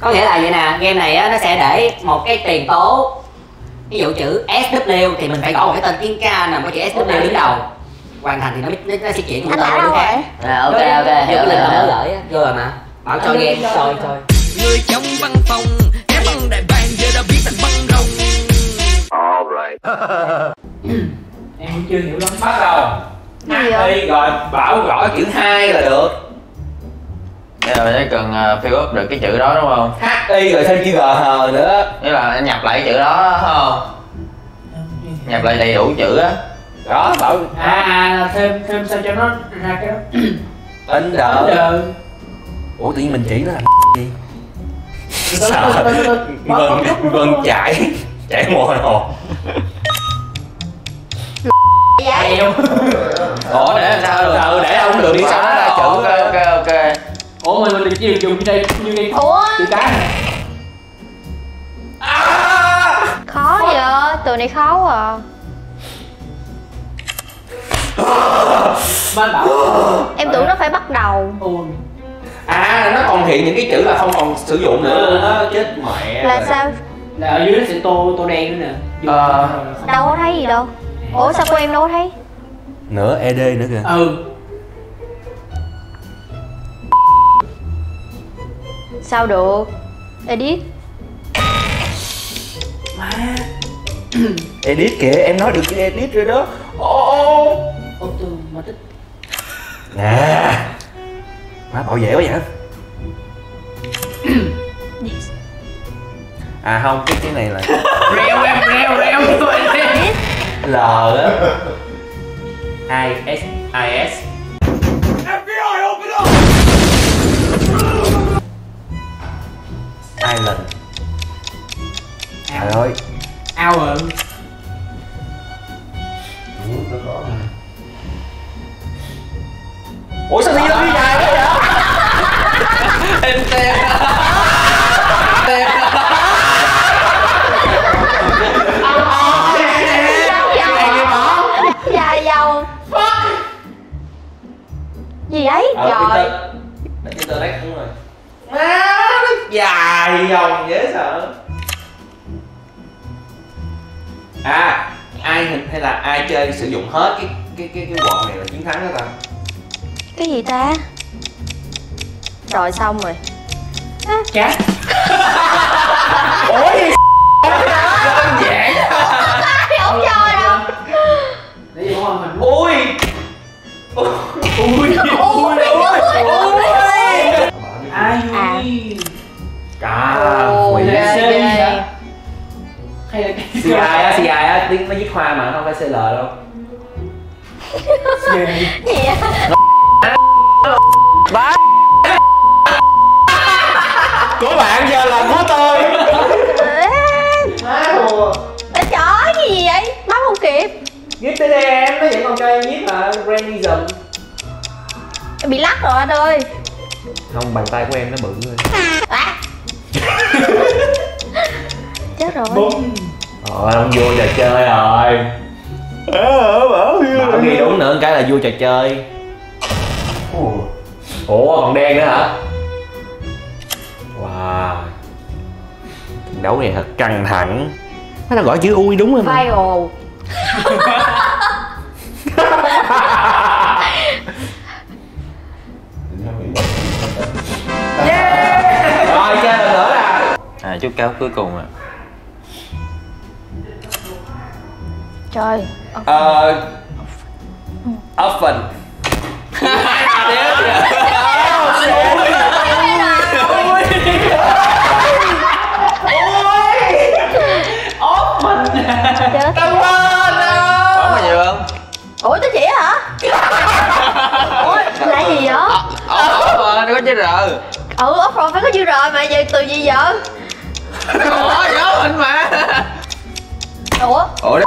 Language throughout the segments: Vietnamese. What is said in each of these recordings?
Có nghĩa là vậy nè, game này á, nó sẽ để một cái tiền tố, ví dụ chữ SW thì mình phải gõ một cái tên tiếng K nằm có chữ SW đứng đầu, hoàn thành thì nó sẽ chuyển một tên đứa khác. Ok ok, hiểu lên là mới gửi rồi mà. Bảo cho game rồi thôi. Người trong văn phòng, cái băng đại bàng giờ đã biến thành băng rồng. Em cũng chưa hiểu lắm bắt đầu. Đi rồi bảo gõ chữ 2 là được. Nên là mình cần fill up được cái chữ đó đúng không? Hi rồi thêm chữ G hờ nữa. Nghĩa là anh nhập lại cái chữ đó không? Nhập lại đầy đủ chữ á. Đó bảo thêm sao cho nó ra cái đó. Anh đỡ. Ủa tự nhiên mình chỉ nó là gì? Sợ. Vân chạy mồ hôi. Vậy không? Ủa để sao được? Từ để không được đi sao ra chữ. Ok. Ủa mình được chỉ dùng cái đây như đây. Chữ cái. Khó vậy, từ này khó quá. Ban đầu. Em tưởng nó phải bắt đầu. À nó còn hiện những cái chữ là không còn sử dụng nữa đó, chết mẹ. Là sao? Là ở dưới nó sẽ tô đen nữa nè. Đâu có thấy gì đâu. Ủa sao của em đâu có thấy? Nửa ED nữa kìa. Ừ. Sao được? Edit. Má. Edit kìa, em nói được chữ edit rồi đó. Ô từ mà tích. Nè. Má bảo vệ quá vậy. À không, cái này là reo L á I S FBI open up. Island. Trời ơi. Hour. Ủa sao đi dài vậy đó? Em gì ấy trời từ đấy đúng rồi má, nó dài dòng dễ sợ. À ai hình hay là ai chơi sử dụng hết cái bọn này là chiến thắng đó ta. Cái gì ta rồi xong rồi chết. Ủa gì đơn giản không chơi đâu để vô mình. Ui cả quỷ xe hay là CI á, tiếng nó viết hoa mà không phải CL đâu. Của bạn giờ là của tôi. Má chó cái gì vậy? Bấm không kịp. Viết tới đây em, nó vẫn còn cho em viết là random. Em bị lắc rồi anh ơi. Không, bàn tay của em nó bự rồi. Chết rồi. Bum. Rồi, ông vua trò chơi rồi. Bảo ghi đúng nữa, cái là vua trò chơi. Ủa, còn đen nữa hả? Wow. Trận đấu này thật căng thẳng. Nó gọi chữ ui đúng không? Viral. Yeah. Rồi chơi lần nữa nè. À chút cáo cuối cùng ạ. Trời. Open. Ủa tới chị hả? Ủa lại gì vậy? Nó có chữ R. Ừ ốc rồi phải có chữ R mà giờ từ gì vậy? Ủa nhớ mình mà. Ủa đó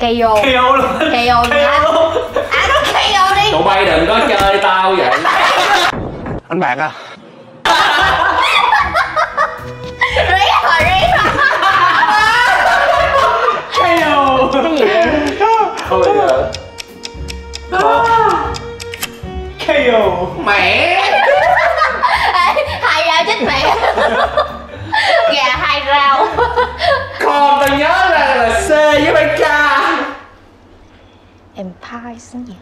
KO. KO luôn. KO luôn. À nó KO đi. Tụi bay đừng có chơi tao vậy. Anh bạn à. Riết rồi, riết rồi. KO. Cái gì vậy? Thôi giờ. KO. Mẹ. Hai rau chết mẹ. Gà hai rau. Còn tao nhớ ra là C với bài K. Empire xứng nhỉ?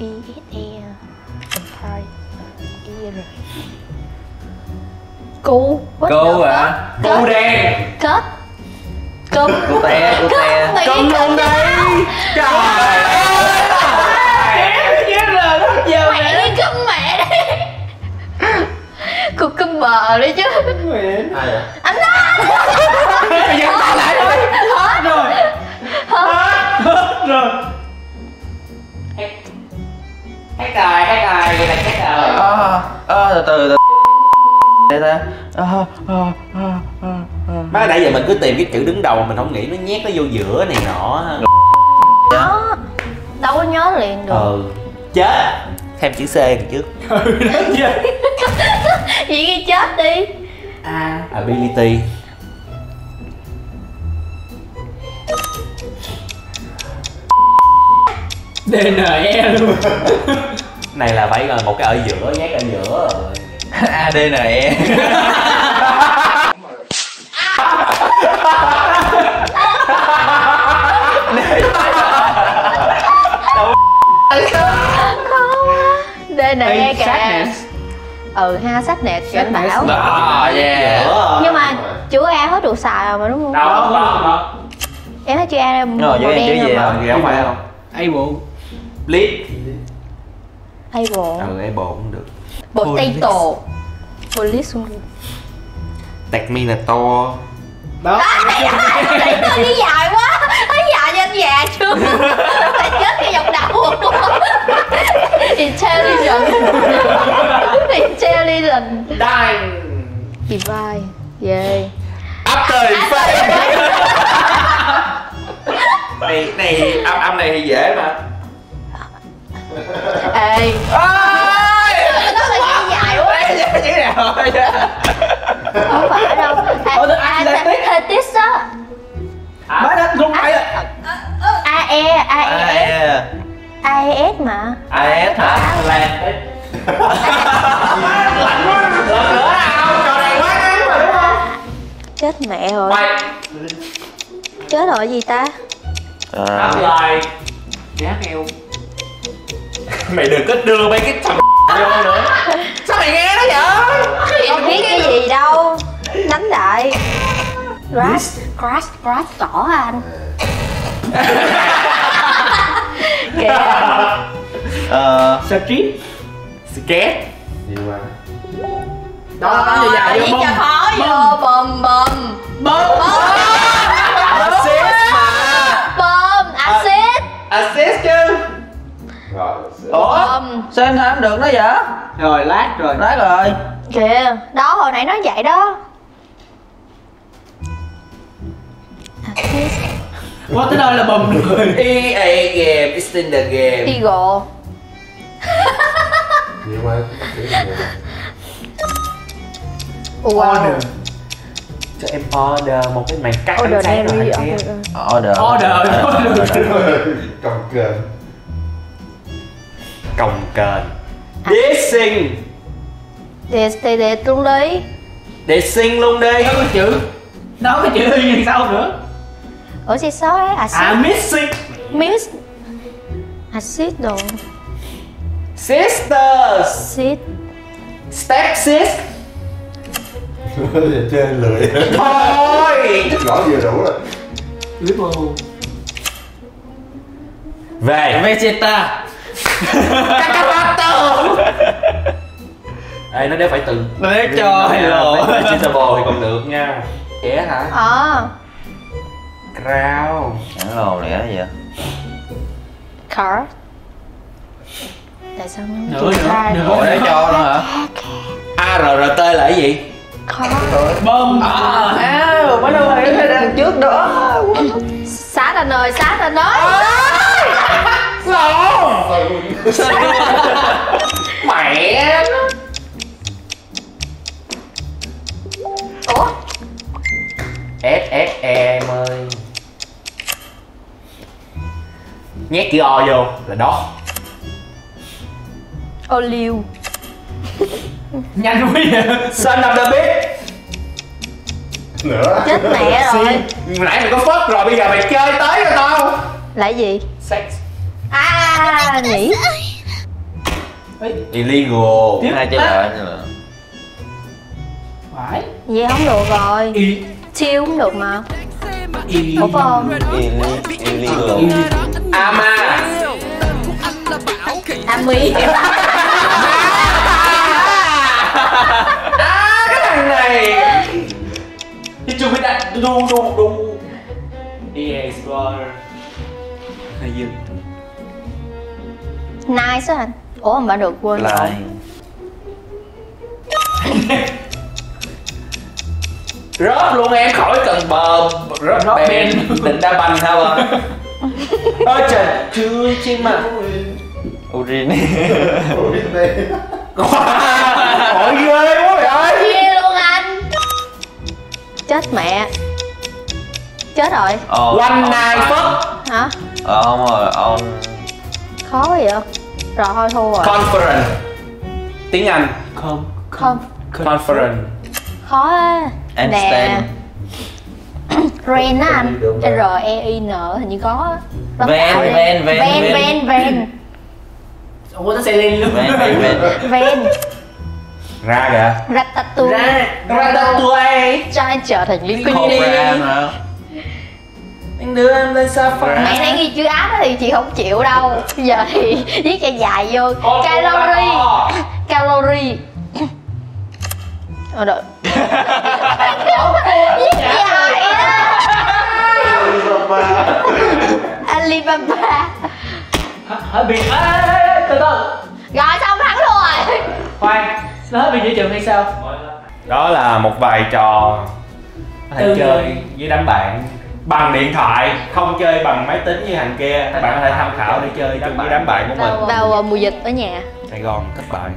E S E Empire E R. Cú. Cú hả? Cú đen. Cớp. Cúp. Cú te. Cú te. Cú luôn đi. Trời ơi. Chết rồi đó giờ. Mày đi cấm mẹ đi. Cú cấm bờ đấy chứ. Mẹ. Ai vậy? Anh Lan. Dừng lại thôi. Hết rồi. Hết rồi. Hết rồi, là hết rồi. Từ từ. Má nãy giờ mình cứ tìm cái chữ đứng đầu mà mình không nghĩ, nó nhét nó vô giữa này nọ. Đó. Đâu có nhớ liền được. Chết. Thêm chữ C đằng trước. Vậy ghi chết đi. A. Ability. DNE luôn. Này là phải rồi, một cái ở giữa, nhét ở giữa rồi. ADNE. DNE kìa. Ừ ha, sách nè, cảnh báo. Nhưng mà chữ A hết được xài rồi mà đúng không? Đâu không. Em thấy chữ A màu đen rồi mà. Gì không phải không? Able. Blip. Able. Ừ, Able cũng được. Potato. Police. Terminator. Đó. Nó đi dài quá. Nó dài cho anh già chưa? Phải chết cái dòng đầu. Intelligent. Intelligent. Dine. Divide. Yeah. After Effect. Này âm này dễ mà. Ê. Chữ nào vậy? Không phải đâu. Aesthetic á. Má nó không phải. AES mà. AES hả? Lạnh. Lạnh quá. Lửa nào? Trò này quá ngắn mà đúng không? Chết mẹ rồi. Chết rồi gì ta? Đáp lời. Giá heo. Mày đừng có đưa mấy cái thằng vô nữa. Sao mày nghe nó vậy? Không biết cái gì đâu. Đánh lại. Grass, grass, grass cỏ anh. Kìa. Skate. Skate. Đó, nó dài vô bông. Vô bông bông. Bông. Assist mà. Bông, assist. Assist chứ. Rồi. Ủa? Sao em thảm được nó vậy? Rồi, lát rồi. Lát rồi. Kìa, đó hồi nãy nói vậy đó. Quá tới đâu là bầm người. EA game, it's in the game. Eagle. Order. Cho em order một cái màn cắt anh sáng rồi hả kia. Order. Order. Còng kềnh. Còng kềnh. Dissing. Để luôn đi. Dissing luôn đi. Nói cái chữ. Nói cái chữ Y như sau nữa. Ủa xe xóa ấy. Missing. Miss. Assist đồ. Sister. Sit. Step sis. Chơi lười. Thôi. Rõ vừa đủ rồi. Little. Về. Vegeta. Ê, nó đéo phải từ. Nó đéo trời rồi. Vegetable thì còn được nha. Dễ hả? Crown. Chẳng lồ lẻ vậy. Card. Tại sao nó không được? Ủa, để cho nó hả? ARRT là cái gì? Card. Bơm. Mới đâu mà em thấy đằng trước đó. Sát anh ơi, sát anh ơi. Mẹ. Ủa? Em ơi. Nhét chữ O vô là đó. Ô liu. Nhanh quá vậy. Sao anh đã biết? Nữa. Chết mẹ rồi. Nãy mày có phớt rồi, bây giờ mày chơi tới rồi tao. Là gì? Sex. À, nhỉ. Illegal. Hai chơi lại nữa. Phải. Vậy không được rồi. Chiêu cũng được mà. Ủa không? Illegal. Ama. Ami. À, cái thằng này. Đi chung với đặt đu. Đi explore. Hay gì? Nice anh. Ủa mà được quên rồi. Rớp luôn em khỏi cần bờ. Rớp bên định đa bành sao à? Ôi trời, chưa chim mà. Urin. Urin này. Hỏi ghê quá mày ơi. Ghê luôn anh. Chết mẹ. Chết rồi. One night fuck. Hả? Không rồi, ông. Khó quá vậy. Rồi thôi thua rồi. Conference. Tiếng Anh. Conference. Khó á. Nè. Ren á anh. R-E-I-N hình như có. Ven. Ủa nó sẽ lên luôn. Ven. Ra kìa. Ratatouille. Cho anh trở thành Liên Quyên đi. Anh đưa em lên sofa. Mẹ nãy ghi chữ á thì chị không chịu đâu. Bây giờ thì viết cho dài vô. Calorie. Ờ đợi. Viết dài á. Alibaba. Hết biệt á. Từ từ. Rồi xong thắng rồi. Khoan, nó hết biệt giữa trường hay sao? Đó là một vài trò có thể chơi với đám bạn bằng điện thoại, không chơi bằng máy tính như hàng kia. Các bạn có thể tham khảo để chơi chung với đám bạn của mình. Vào mùa dịch ở nhà Sài Gòn thất bại,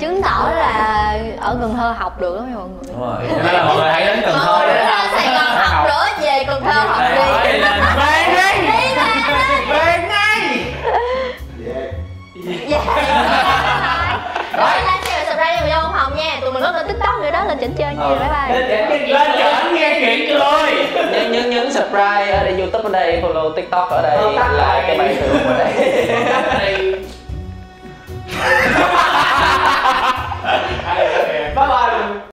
chứng tỏ là ở Cần Thơ học được lắm mọi người. Đúng rồi, đó là mọi người hãy đến Cần Thơ để Sài Gòn học nữa, về Cần Thơ học đi. Về ngay, về ngay. Đó là share subscribe cho Người Trong Văn Phòng nha. Tụi mình có lên TikTok nữa đó, lên chỉnh chơi nha. Bye bye. Lên chỉnh nghe chuyện cười. Nhấn subscribe ở đây, YouTube ở đây, follow TikTok ở đây, like cái bài thường ở đây.